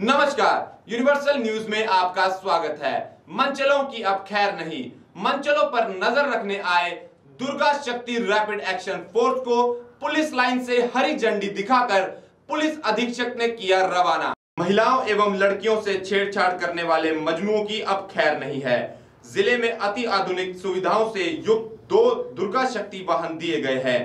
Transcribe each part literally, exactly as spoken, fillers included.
नमस्कार, universal news में आपका स्वागत है। मनचलों की अब खैर नहीं। मनचलों पर नजर रखने आए Durga Shakti rapid action force को पुलिस लाइन से हरी झंडी दिखाकर पुलिस अधीक्षक ने किया रवाना। महिलाओं एवं लड़कियों से छेड़छाड़ करने वाले मजनुओं की अब खैर नहीं है। जिले में अति आधुनिक सुविधाओं से युक्त दो दुर्गा शक्ति वाहन दिए गए हैं।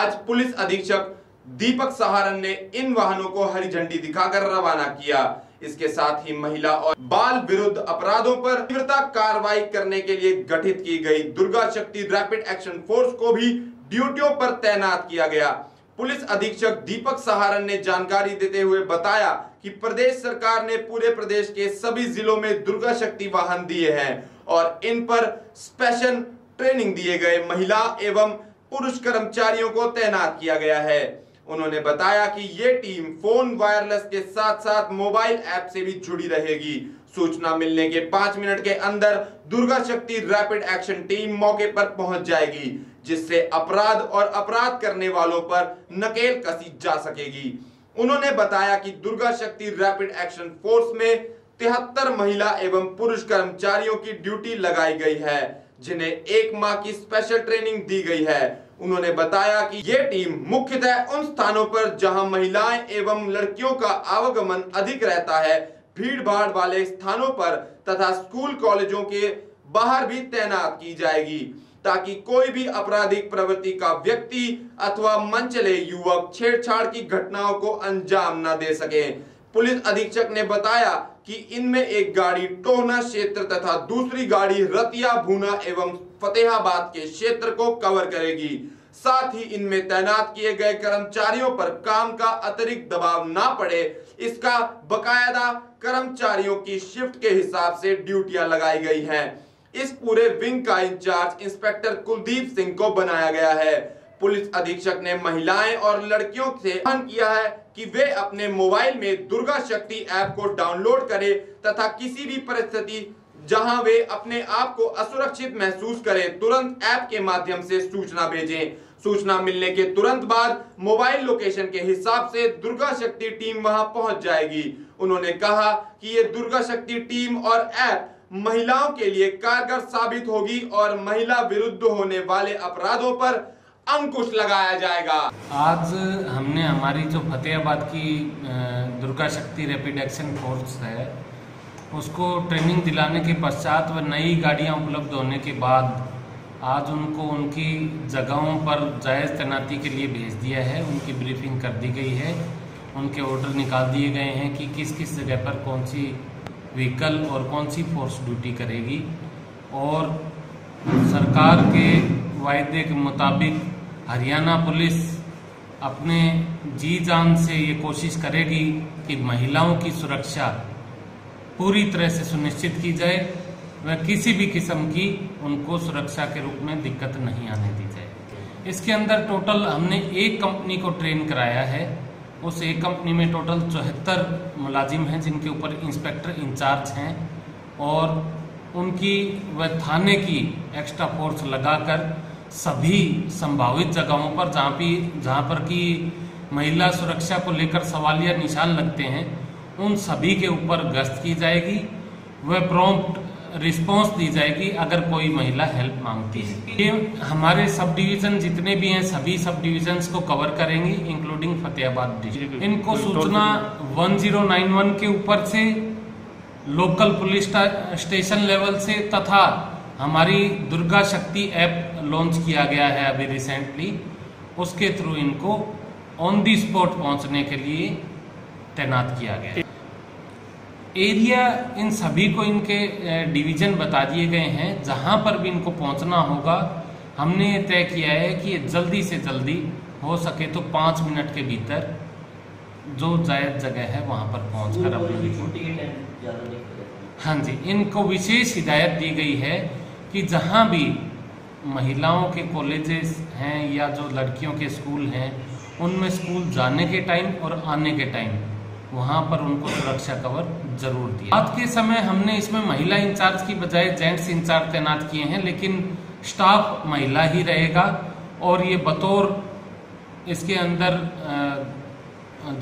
आज पुलिस अधीक्षक दीपक सहारन ने इन वाहनों को हरी झंडी दिखाकर रवाना किया। इसके साथ ही महिला और बाल विरुद्ध अपराधों पर तीव्रता कार्रवाई करने के लिए गठित की गई Durga Shakti rapid action force को भी ड्यूटियों पर तैनात किया गया। पुलिस अधीक्षक दीपक सहारन ने जानकारी देते हुए बताया कि प्रदेश सरकार ने पूरे प्रदेश के सभी जिलों में दुर्गा शक्ति वाहन दिए हैं और इन पर स्पेशल ट्रेनिंग दिए गए महिला एवं पुरुष कर्मचारियों को तैनात किया गया है। उन्होंने बताया कि ये टीम फोन वायरलेस के साथ साथ मोबाइल ऐप से भी जुड़ी रहेगी। सूचना मिलने के पांच मिनट के अंदर Durga Shakti rapid action team मौके पर पहुंच जाएगी, जिससे अपराध और अपराध करने वालों पर नकेल कसी जा सकेगी। उन्होंने बताया कि Durga Shakti rapid action force में तिहत्तर महिला एवं पुरुष कर्मचारियों की ड्यूटी लगाई गई है, जिन्हें एक माह की स्पेशल ट्रेनिंग दी गई है। उन्होंने बताया कि ये टीम मुख्यतः उन स्थानों पर जहां महिलाएं एवं लड़कियों का आवागमन अधिक रहता है, भीड़ भाड़ वाले स्थानों पर तथा स्कूल कॉलेजों के बाहर भी तैनात की जाएगी, ताकि कोई भी आपराधिक प्रवृत्ति का व्यक्ति अथवा मनचले युवक छेड़छाड़ की घटनाओं को अंजाम न दे सके। पुलिस अधीक्षक ने बताया कि इनमें एक गाड़ी टोहाना क्षेत्र तथा दूसरी गाड़ी रतिया भूना एवं फतेहाबाद के क्षेत्र को कवर करेगी। साथ ही इनमें तैनात किए गए कर्मचारियों पर काम का अतिरिक्त दबाव ना पड़े, इसका बकायदा कर्मचारियों की शिफ्ट के हिसाब से ड्यूटियां लगाई गई हैं। इस पूरे विंग का इंचार्ज इंस्पेक्टर कुलदीप सिंह को बनाया गया है। पुलिस अधीक्षक ने महिलाएं और लड़कियों से आह्वान किया है कि वे अपने मोबाइल में दुर्गा शक्ति ऐप को डाउनलोड करें तथा किसी भी परिस्थिति जहां वे अपने आप को असुरक्षित महसूस करें, तुरंत ऐप के माध्यम से सूचना भेजें। सूचना मिलने के तुरंत बाद मोबाइल लोकेशन के हिसाब से दुर्गा शक्ति टीम वहां पहुंच जाएगी। उन्होंने कहा कि ये दुर्गा शक्ति टीम और ऐप महिलाओं के लिए कारगर साबित होगी और महिला विरुद्ध होने वाले अपराधों पर अंकुश लगाया जाएगा। आज हमने हमारी जो फतेहाबाद की Durga Shakti rapid action force है, उसको ट्रेनिंग दिलाने के पश्चात व नई गाड़ियां उपलब्ध होने के बाद आज उनको उनकी जगहों पर जायज़ तैनाती के लिए भेज दिया है। उनकी ब्रीफिंग कर दी गई है, उनके ऑर्डर निकाल दिए गए हैं कि किस किस जगह पर कौन सी व्हीकल और कौन सी फोर्स ड्यूटी करेगी, और सरकार के वायदे के मुताबिक हरियाणा पुलिस अपने जी जान से ये कोशिश करेगी कि महिलाओं की सुरक्षा पूरी तरह से सुनिश्चित की जाए व किसी भी किस्म की उनको सुरक्षा के रूप में दिक्कत नहीं आने दी जाए। इसके अंदर टोटल हमने एक कंपनी को ट्रेन कराया है। उस एक कंपनी में टोटल चौहत्तर मुलाजिम हैं, जिनके ऊपर इंस्पेक्टर इंचार्ज हैं, और उनकी व थाने की एक्स्ट्रा फोर्स लगाकर सभी संभावित जगहों पर जहाँ भी जहाँ पर कि महिला सुरक्षा को लेकर सवालिया निशान लगते हैं, उन सभी के ऊपर गश्त की जाएगी व प्रॉम्प्ट रिस्पांस दी जाएगी अगर कोई महिला हेल्प मांगती है। ये हमारे सब डिवीज़न जितने भी हैं, सभी सब डिवीजन्स को कवर करेंगे, इंक्लूडिंग फतेहाबाद डिस्ट्रिक्ट। इनको सूचना वन ज़ीरो नाइन वन के ऊपर से, लोकल पुलिस स्टेशन लेवल से, तथा हमारी दुर्गा शक्ति ऐप लॉन्च किया गया है अभी रिसेंटली, उसके थ्रू इनको ऑन दी स्पॉट पहुँचने के लिए तैनात किया गया। एरिया इन सभी को इनके डिवीज़न बता दिए गए हैं। जहां पर भी इनको पहुंचना होगा, हमने ये तय किया है कि ये जल्दी से जल्दी हो सके तो पाँच मिनट के भीतर जो जायज़ जगह है वहां पर पहुंचकर अपनी रिपोर्ट। हाँ जी, इनको विशेष हिदायत दी गई है कि जहां भी महिलाओं के कॉलेजेस हैं या जो लड़कियों के स्कूल हैं, उनमें स्कूल जाने के टाइम और आने के टाइम वहाँ पर उनको सुरक्षा कवर जरूर दिया। आज के समय हमने इसमें महिला इंचार्ज की बजाय जेंट्स इंचार्ज तैनात किए हैं, लेकिन स्टाफ महिला ही रहेगा। और ये बतौर इसके अंदर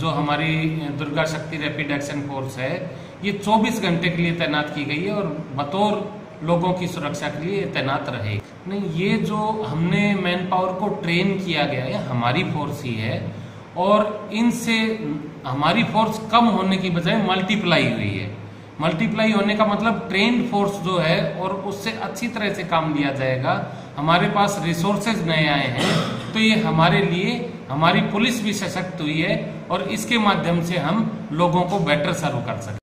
जो हमारी Durga Shakti rapid action force है ये चौबीस घंटे के लिए तैनात की गई है और बतौर लोगों की सुरक्षा के लिए तैनात रहे। नहीं, ये जो हमने मैन पावर को ट्रेन किया गया है हमारी फोर्स ही है और इनसे हमारी फोर्स कम होने की बजाय मल्टीप्लाई हुई है। मल्टीप्लाई होने का मतलब ट्रेन फोर्स जो है और उससे अच्छी तरह से काम लिया जाएगा। हमारे पास रिसोर्सेज नए आए हैं तो ये हमारे लिए हमारी पुलिस भी सशक्त हुई है और इसके माध्यम से हम लोगों को बेटर सर्व कर सकते हैं।